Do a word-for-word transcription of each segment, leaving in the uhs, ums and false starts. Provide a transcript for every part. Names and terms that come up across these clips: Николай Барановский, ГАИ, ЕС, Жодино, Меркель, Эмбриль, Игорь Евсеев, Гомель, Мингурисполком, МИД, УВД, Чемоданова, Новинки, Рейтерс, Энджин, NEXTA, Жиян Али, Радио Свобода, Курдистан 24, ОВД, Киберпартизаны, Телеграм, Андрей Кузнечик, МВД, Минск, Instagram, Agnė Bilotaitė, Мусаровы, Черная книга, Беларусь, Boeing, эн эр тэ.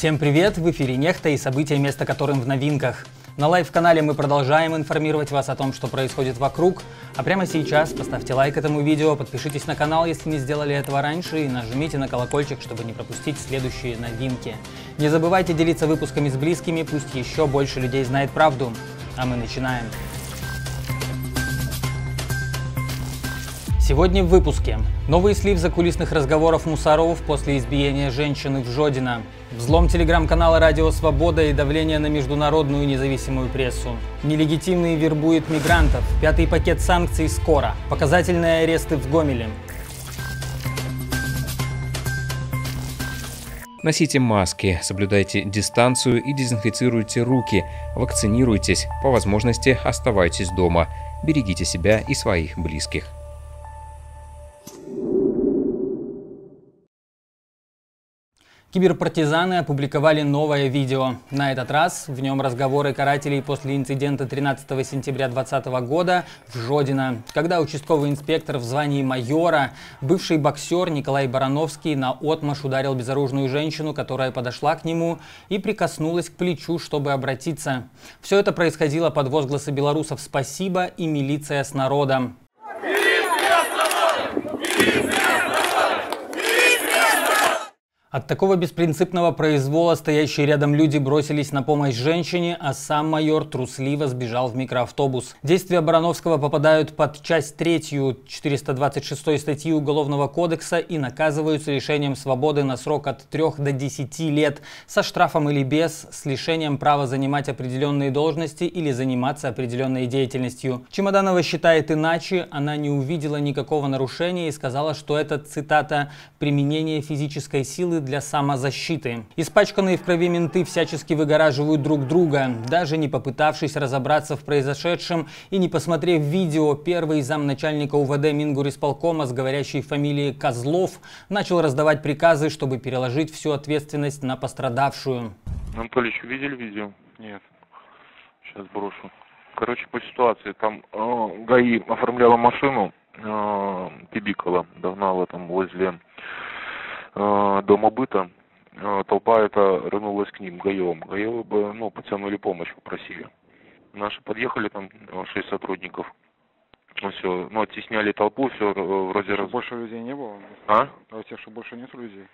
Всем привет! В эфире «Нехта» и события, место которым в новинках. На лайв-канале мы продолжаем информировать вас о том, что происходит вокруг. А прямо сейчас поставьте лайк этому видео, подпишитесь на канал, если не сделали этого раньше, и нажмите на колокольчик, чтобы не пропустить следующие новинки. Не забывайте делиться выпусками с близкими, пусть еще больше людей знает правду. А мы начинаем. Сегодня в выпуске. Новый слив закулисных разговоров Мусаровых после избиения женщины в Жодино. Взлом телеграм-канала «Радио Свобода» и давление на международную независимую прессу. Нелегитимный вербует мигрантов. Пятый пакет санкций скоро. Показательные аресты в Гомеле. Носите маски, соблюдайте дистанцию и дезинфицируйте руки. Вакцинируйтесь. По возможности оставайтесь дома. Берегите себя и своих близких. Киберпартизаны опубликовали новое видео. На этот раз в нем разговоры карателей после инцидента тринадцатого сентября две тысячи двадцатого года в Жодино, когда участковый инспектор в звании майора, бывший боксер Николай Барановский, наотмашь ударил безоружную женщину, которая подошла к нему и прикоснулась к плечу, чтобы обратиться. Все это происходило под возгласы белорусов «Спасибо» и «Милиция с народом». От такого беспринципного произвола стоящие рядом люди бросились на помощь женщине, а сам майор трусливо сбежал в микроавтобус. Действия Барановского попадают под часть третью четыреста двадцать шестой статьи Уголовного кодекса и наказываются лишением свободы на срок от трёх до десяти лет со штрафом или без, с лишением права занимать определенные должности или заниматься определенной деятельностью. Чемоданова считает иначе, она не увидела никакого нарушения и сказала, что это, цитата, «применение физической силы для самозащиты». Испачканные в крови менты всячески выгораживают друг друга. Даже не попытавшись разобраться в произошедшем и не посмотрев видео, первый замначальника УВД Мингурисполкома с говорящей фамилией Козлов начал раздавать приказы, чтобы переложить всю ответственность на пострадавшую. Анатольевич, видели видео? Нет. Сейчас брошу. Короче, по ситуации. Там э, ГАИ оформляла машину, э, Тибикала, догнала там возле дома быта, толпа эта рванулась к ним, гаевым. Гаевы бы, ну, потянули помощь, попросили. Наши подъехали, там шесть сотрудников. Ну все, ну оттесняли толпу, все вроде раз. Больше людей не было? А? А у тебя что, больше нет людей?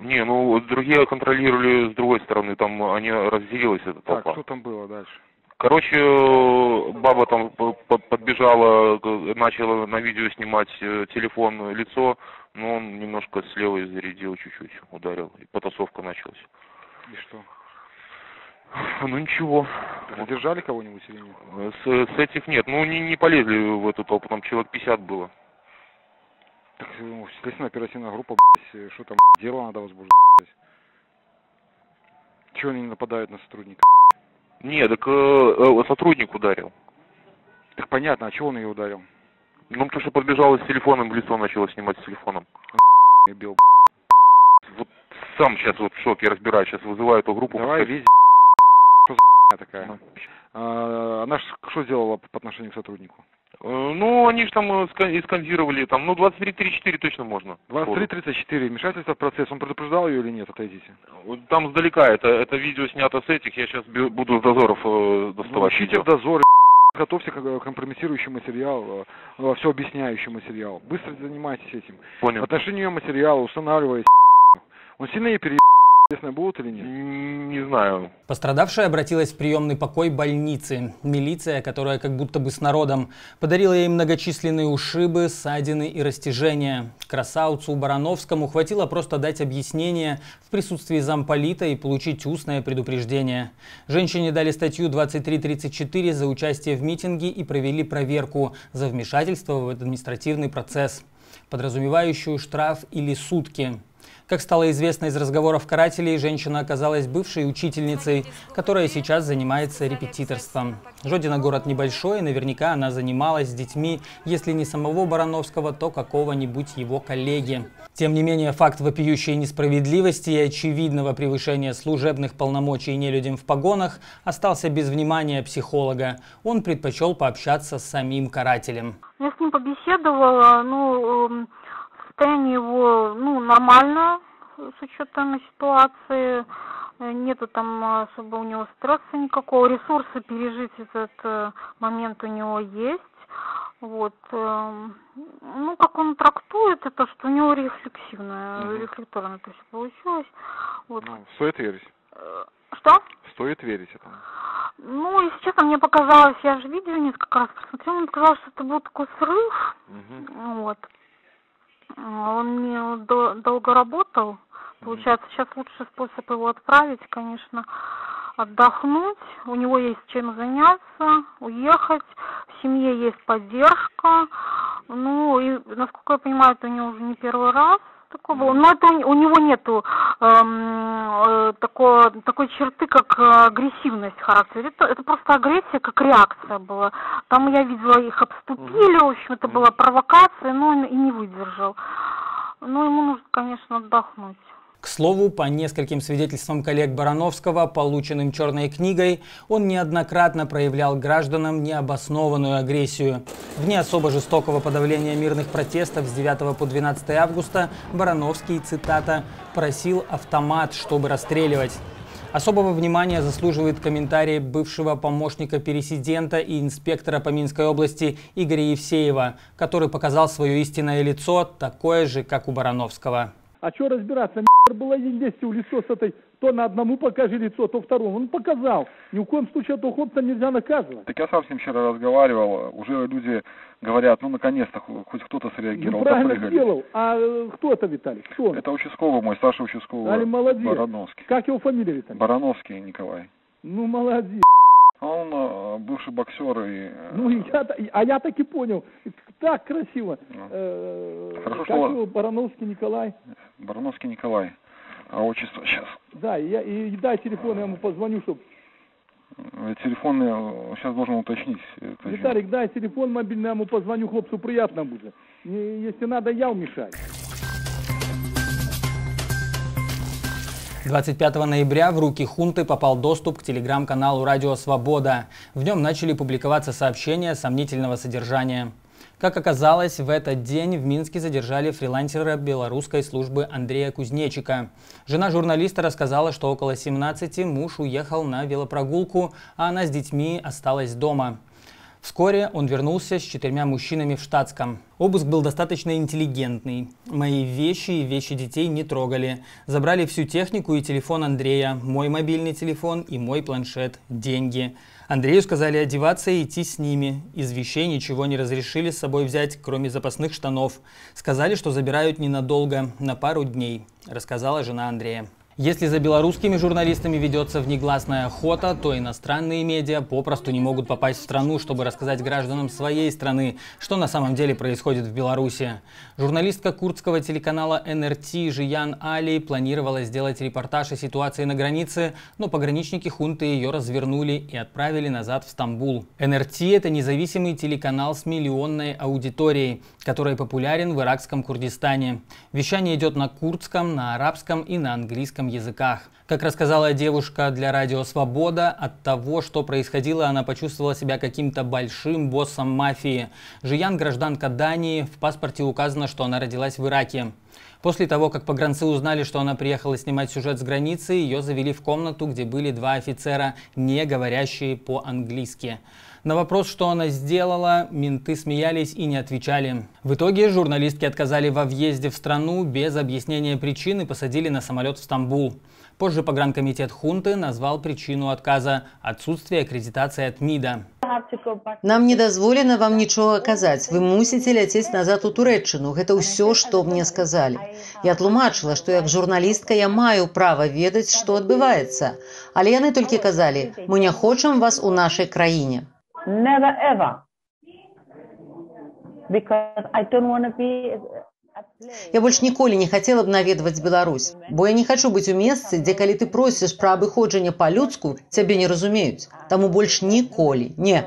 Не, ну другие контролировали с другой стороны, там они разделилась эта толпа. Так, что там было дальше? Короче, баба там подбежала, начала на видео снимать телефон, лицо, но он немножко слева зарядил, чуть-чуть ударил, и потасовка началась. И что? Ну ничего. Задержали кого-нибудь или нет? С, с этих нет, ну не, не полезли в эту толпу, там человек пятьдесят было. Так, ну, следственно-оперативная группа, блядь, что там, дело надо возбуждать? Чего они нападают на сотрудника? Не, так э, сотрудник ударил. Так понятно, а чего он ее ударил? Ну, потому что подбежала с телефоном, в лицо начала снимать с телефоном. Я бил, вот сам сейчас вот в шоке разбираю, сейчас вызываю эту группу. Давай, вези, что за такая? Ну. А, она ж что сделала по отношению к сотруднику? Ну, они же там скандировали, там, ну, двадцать три тридцать четыре точно можно. двадцать три тридцать четыре, вмешательство в процесс, он предупреждал ее или нет, отойдите? Там сдалека, это, это видео снято с этих, я сейчас буду с дозоров э, доставать. Ну, учите в дозоре, готовьте к компрометирующий материал, э, все объясняющий материал, быстро занимайтесь этим. Понял. В отношении ее материала устанавливаясь, он сильно ей переехал. Интересно, будут или нет? Не знаю. Пострадавшая обратилась в приемный покой больницы. Милиция, которая как будто бы с народом, подарила ей многочисленные ушибы, ссадины и растяжения. Красавцу Барановскому хватило просто дать объяснение в присутствии замполита и получить устное предупреждение. Женщине дали статью двадцать три тридцать четыре за участие в митинге и провели проверку за вмешательство в административный процесс, подразумевающую штраф или сутки. Как стало известно из разговоров карателей, женщина оказалась бывшей учительницей, которая сейчас занимается репетиторством. Жодино город небольшой, и наверняка она занималась с детьми, если не самого Барановского, то какого-нибудь его коллеги. Тем не менее, факт вопиющей несправедливости и очевидного превышения служебных полномочий нелюдям в погонах остался без внимания психолога. Он предпочел пообщаться с самим карателем. Я с ним побеседовала, ну... Состояние его, ну, нормальное, с учетом ситуации. Нету там особо у него стресса никакого, ресурса пережить этот момент у него есть. Вот, ну, как он трактует это, что у него рефлексивная, угу. рефлекторно это все получилось. Вот. Ну, стоит верить. Что? Стоит верить этому. Ну, если честно, мне показалось, я же видео нет как раз посмотрела, мне показалось, что это был такой срыв, угу. вот. Он мне до, долго работал, получается, угу. сейчас лучший способ его отправить, конечно, отдохнуть, у него есть чем заняться, уехать, в семье есть поддержка, ну, и, насколько я понимаю, это у него уже не первый раз такое было, но это у, у него нету эм, э, такой, такой черты, как агрессивность в характере, это, это просто агрессия, как реакция была, там я видела, их обступили, в общем, это была провокация, но он и не выдержал, но ему нужно, конечно, отдохнуть. К слову, по нескольким свидетельствам коллег Барановского, полученным «Черной книгой», он неоднократно проявлял гражданам необоснованную агрессию. В дни особо жестокого подавления мирных протестов с девятого по двенадцатое августа Барановский, цитата, «просил автомат, чтобы расстреливать». Особого внимания заслуживает комментарий бывшего помощника президента и инспектора по Минской области Игоря Евсеева, который показал свое истинное лицо, такое же, как у Барановского. А что разбираться? Было здесь у лицо с этой, то на одному покажи лицо, то второму. Он показал. Ни в коем случае этого хлопца нельзя наказывать. Так я сам с ним вчера разговаривал, уже люди говорят, ну наконец-то хоть кто-то среагировал. Ну, правильно сделал. А кто это, Виталий? Кто он? Это участковый мой, Саша участковый. Али, молодец. Барановский. Как его фамилия, Виталий? Барановский Николай. Ну молодец. А он бывший боксер и... Ну, я, а я так и понял. Так красиво. Ну. Хорошо, как его? Барановский Николай. Барановский Николай. А отчество сейчас. Да, я, и дай телефон, я ему позвоню, чтобы... Телефон я сейчас должен уточнить. Виталик, дай телефон мобильный, я ему позвоню, хлопцу приятно будет. Если надо, я вмешаюсь. двадцать пятого ноября в руки хунты попал доступ к телеграм-каналу «Радио Свобода». В нем начали публиковаться сообщения сомнительного содержания. Как оказалось, в этот день в Минске задержали фрилансера белорусской службы Андрея Кузнечика. Жена журналиста рассказала, что около семнадцати муж уехал на велопрогулку, а она с детьми осталась дома. Вскоре он вернулся с четырьмя мужчинами в штатском. Обыск был достаточно интеллигентный. Мои вещи и вещи детей не трогали. Забрали всю технику и телефон Андрея, мой мобильный телефон и мой планшет, деньги. Андрею сказали одеваться и идти с ними. Из вещей ничего не разрешили с собой взять, кроме запасных штанов. Сказали, что забирают ненадолго, на пару дней, рассказала жена Андрея. Если за белорусскими журналистами ведется внегласная охота, то иностранные медиа попросту не могут попасть в страну, чтобы рассказать гражданам своей страны, что на самом деле происходит в Беларуси. Журналистка курдского телеканала эн эр тэ Жиян Али планировала сделать репортаж о ситуации на границе, но пограничники хунты ее развернули и отправили назад в Стамбул. эн эр тэ – это независимый телеканал с миллионной аудиторией, который популярен в иракском Курдистане. Вещание идет на курдском, на арабском и на английском языках. Как рассказала девушка для «Радио Свобода», от того, что происходило, она почувствовала себя каким-то большим боссом мафии. Жиян – гражданка Дании, в паспорте указано, что она родилась в Ираке. После того, как погранцы узнали, что она приехала снимать сюжет с границы, ее завели в комнату, где были два офицера, не говорящие по-английски. На вопрос, что она сделала, менты смеялись и не отвечали. В итоге журналистки отказали во въезде в страну без объяснения причин и посадили на самолет в Стамбул. Позже погранкомитет хунты назвал причину отказа – отсутствие аккредитации от МИДа. Нам не дозволено вам ничего оказать. Вы мусите лететь назад у Туреччину. Это все, что мне сказали. Я тлумачила, что как журналистка я маю право ведать, что отбывается. Але яны только казали, мы не хотим вас у нашей краине. Never ever. Because I don't want to be... Я больше николи не хотела бы наведывать Беларусь, бо я не хочу быть у месцы, где, коли ты просишь про обыходжение по-людску, тебе не разумеют. Тому больше николи. Не.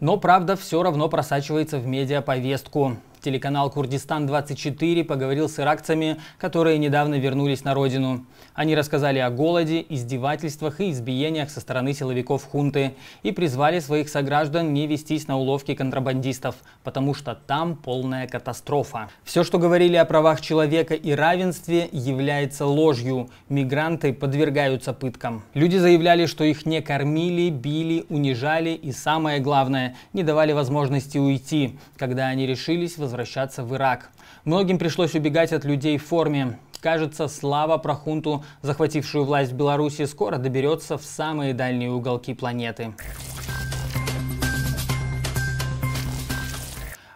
Но правда все равно просачивается в медиаповестку. Телеканал «Курдистан двадцать четыре» поговорил с иракцами, которые недавно вернулись на родину. Они рассказали о голоде, издевательствах и избиениях со стороны силовиков хунты и призвали своих сограждан не вестись на уловки контрабандистов, потому что там полная катастрофа. Все, что говорили о правах человека и равенстве, является ложью. Мигранты подвергаются пыткам. Люди заявляли, что их не кормили, били, унижали и, самое главное, не давали возможности уйти, когда они решились возвращаться в Ирак. Многим пришлось убегать от людей в форме. Кажется, слава про хунту, захватившую власть в Беларуси, скоро доберется в самые дальние уголки планеты.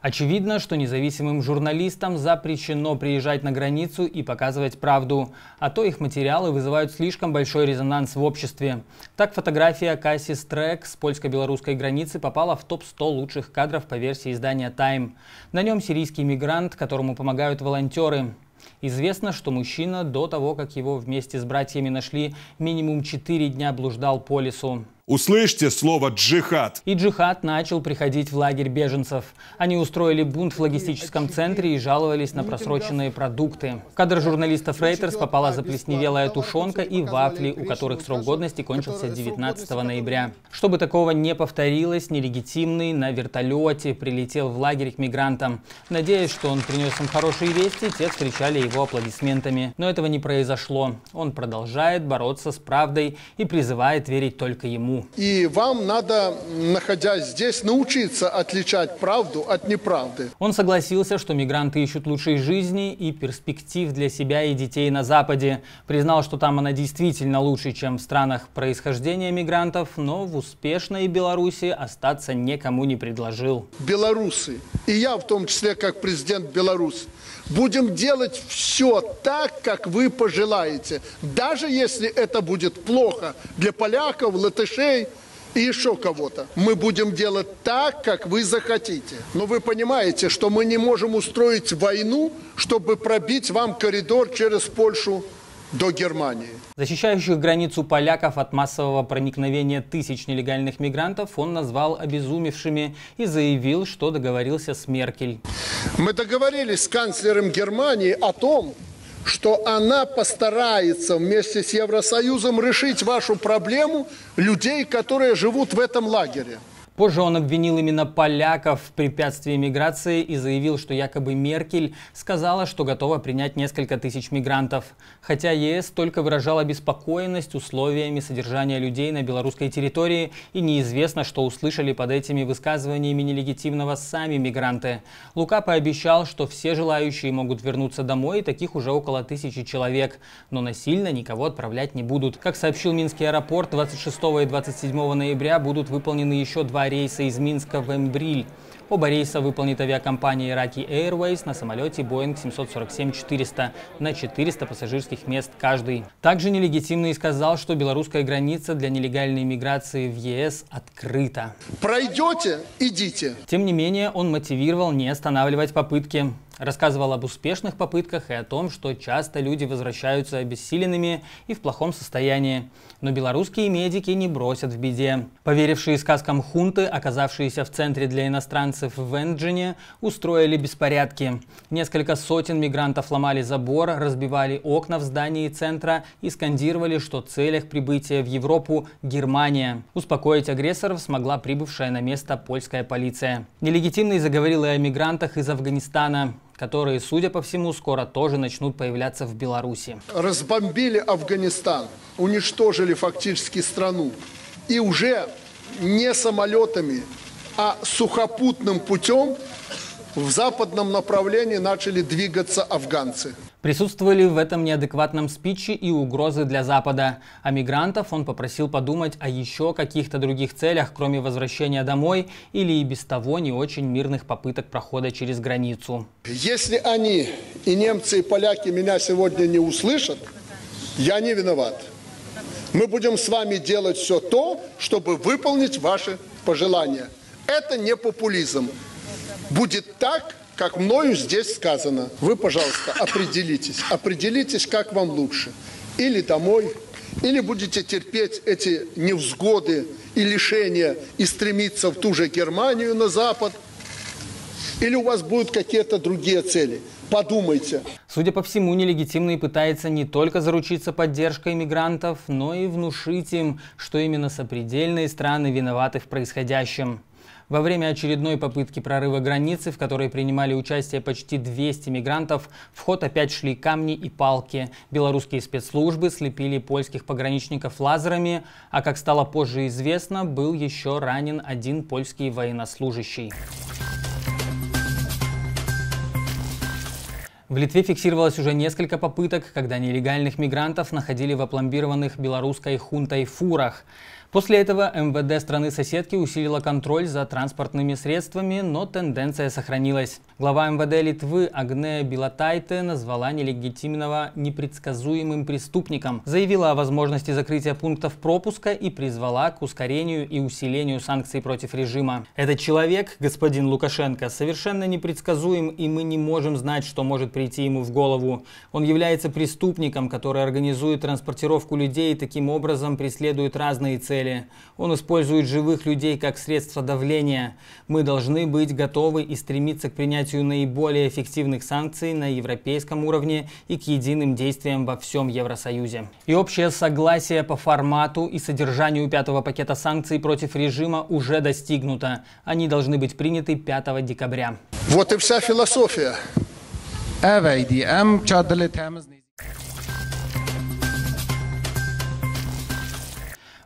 Очевидно, что независимым журналистам запрещено приезжать на границу и показывать правду, а то их материалы вызывают слишком большой резонанс в обществе. Так, фотография Кэсси Трек с польско-белорусской границы попала в топ сто лучших кадров по версии издания Time. На нем сирийский мигрант, которому помогают волонтеры. Известно, что мужчина до того, как его вместе с братьями нашли, минимум четыре дня блуждал по лесу. Услышьте слово «джихад». И джихад начал приходить в лагерь беженцев. Они устроили бунт в логистическом центре и жаловались на просроченные продукты. В кадр журналистов «Рейтерс» попала заплесневелая тушенка и вафли, у которых срок годности кончился девятнадцатого ноября. Чтобы такого не повторилось, нелегитимный на вертолете прилетел в лагерь к мигрантам. Надеясь, что он принес им хорошие вести, те встречали его аплодисментами. Но этого не произошло. Он продолжает бороться с правдой и призывает верить только ему. И вам надо, находясь здесь, научиться отличать правду от неправды. Он согласился, что мигранты ищут лучшей жизни и перспектив для себя и детей на Западе. Признал, что там она действительно лучше, чем в странах происхождения мигрантов, но в успешной Беларуси остаться никому не предложил. Белорусы, и я в том числе как президент Беларуси, будем делать все так, как вы пожелаете, даже если это будет плохо для поляков, латышей и еще кого-то. Мы будем делать так, как вы захотите. Но вы понимаете, что мы не можем устроить войну, чтобы пробить вам коридор через Польшу до Германии. Защищающих границу поляков от массового проникновения тысяч нелегальных мигрантов он назвал обезумевшими и заявил, что договорился с Меркель. Мы договорились с канцлером Германии о том, что она постарается вместе с Евросоюзом решить вашу проблему людей, которые живут в этом лагере. Позже он обвинил именно поляков в препятствии миграции и заявил, что якобы Меркель сказала, что готова принять несколько тысяч мигрантов. Хотя ЕС только выражал обеспокоенность условиями содержания людей на белорусской территории, и неизвестно, что услышали под этими высказываниями нелегитимного сами мигранты. Лука пообещал, что все желающие могут вернуться домой, и таких уже около тысячи человек. Но насильно никого отправлять не будут. Как сообщил Минский аэропорт, двадцать шестого и двадцать седьмого ноября будут выполнены еще два рейса из Минска в Эмбриль. Оба рейса выполнит авиакомпания Iraqi Airways на самолете Boeing семьсот сорок семь четыреста на четыреста пассажирских мест каждый. Также нелегитимный сказал, что белорусская граница для нелегальной миграции в ЕС открыта. Пройдете – идите. Тем не менее, он мотивировал не останавливать попытки. Рассказывал об успешных попытках и о том, что часто люди возвращаются обессиленными и в плохом состоянии. Но белорусские медики не бросят в беде. Поверившие сказкам хунты, оказавшиеся в центре для иностранцев в Энджине, устроили беспорядки. Несколько сотен мигрантов ломали забор, разбивали окна в здании центра и скандировали, что в целях прибытия в Европу Германия. Успокоить агрессоров смогла прибывшая на место польская полиция. Нелегитимный заговорил и о мигрантах из Афганистана, которые, судя по всему, скоро тоже начнут появляться в Беларуси. Разбомбили Афганистан, уничтожили фактически страну. И уже не самолетами, а сухопутным путем в западном направлении начали двигаться афганцы. Присутствовали в этом неадекватном спиче и угрозы для Запада. А мигрантов он попросил подумать о еще каких-то других целях, кроме возвращения домой или и без того не очень мирных попыток прохода через границу. Если они, и немцы, и поляки, меня сегодня не услышат, я не виноват. Мы будем с вами делать все то, чтобы выполнить ваши пожелания. Это не популизм. Будет так, как мною здесь сказано. Вы, пожалуйста, определитесь. Определитесь, как вам лучше. Или домой, или будете терпеть эти невзгоды и лишения и стремиться в ту же Германию на Запад. Или у вас будут какие-то другие цели? Подумайте. Судя по всему, нелегитимный пытается не только заручиться поддержкой мигрантов, но и внушить им, что именно сопредельные страны виноваты в происходящем. Во время очередной попытки прорыва границы, в которой принимали участие почти двести мигрантов, в ход опять шли камни и палки. Белорусские спецслужбы слепили польских пограничников лазерами, а, как стало позже известно, был еще ранен один польский военнослужащий. В Литве фиксировалось уже несколько попыток, когда нелегальных мигрантов находили в опломбированных белорусской хунтой фурах. После этого МВД страны-соседки усилило контроль за транспортными средствами, но тенденция сохранилась. Глава МВД Литвы Agnė Bilotaitė назвала нелегитимного непредсказуемым преступником, заявила о возможности закрытия пунктов пропуска и призвала к ускорению и усилению санкций против режима. «Этот человек, господин Лукашенко, совершенно непредсказуем, и мы не можем знать, что может прийти ему в голову. Он является преступником, который организует транспортировку людей и таким образом преследует разные цели. Он использует живых людей как средство давления. Мы должны быть готовы и стремиться к принятию наиболее эффективных санкций на европейском уровне и к единым действиям во всем Евросоюзе». И общее согласие по формату и содержанию пятого пакета санкций против режима уже достигнуто. Они должны быть приняты пятого декабря. Вот и вся философия.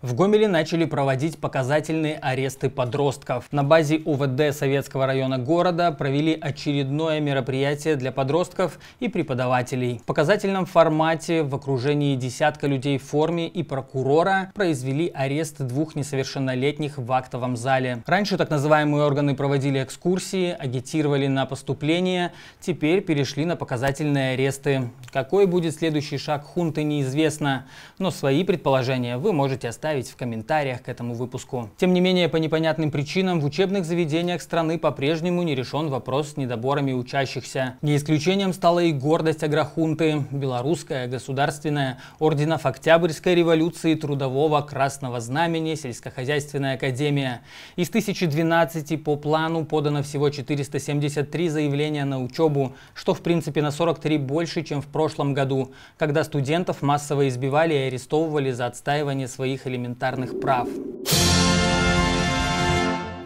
В Гомеле начали проводить показательные аресты подростков. На базе ОВД Советского района города провели очередное мероприятие для подростков и преподавателей. В показательном формате в окружении десятка людей в форме и прокурора произвели арест двух несовершеннолетних в актовом зале. Раньше так называемые органы проводили экскурсии, агитировали на поступление, теперь перешли на показательные аресты. Какой будет следующий шаг хунты, неизвестно, но свои предположения вы можете оставить в комментариях к этому выпуску. Тем не менее, по непонятным причинам в учебных заведениях страны по-прежнему не решен вопрос с недоборами учащихся. Не исключением стала и гордость агрохунты, белорусская, государственная, орденов Октябрьской революции, Трудового, Красного Знамени, Сельскохозяйственная академия. Из тысячи двенадцати по плану подано всего четыреста семьдесят три заявления на учебу, что в принципе на сорок три больше, чем в прошлом году, когда студентов массово избивали и арестовывали за отстаивание своих элементарных элементарных прав.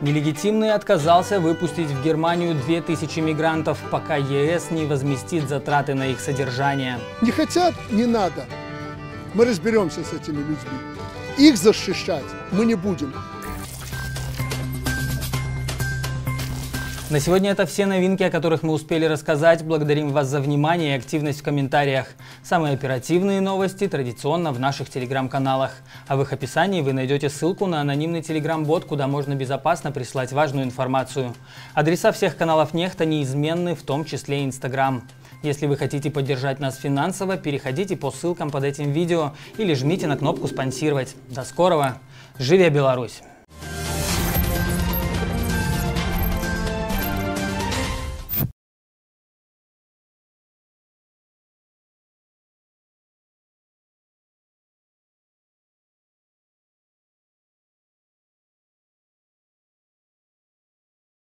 Нелегитимный отказался выпустить в Германию две тысячи мигрантов, пока ЕС не возместит затраты на их содержание. Не хотят, не надо. Мы разберемся с этими людьми. Их защищать мы не будем. На сегодня это все новинки, о которых мы успели рассказать. Благодарим вас за внимание и активность в комментариях. Самые оперативные новости традиционно в наших телеграм-каналах. А в их описании вы найдете ссылку на анонимный телеграм-бот, куда можно безопасно прислать важную информацию. Адреса всех каналов Нехта неизменны, в том числе и Инстаграм. Если вы хотите поддержать нас финансово, переходите по ссылкам под этим видео или жмите на кнопку «Спонсировать». До скорого! Живи Беларусь!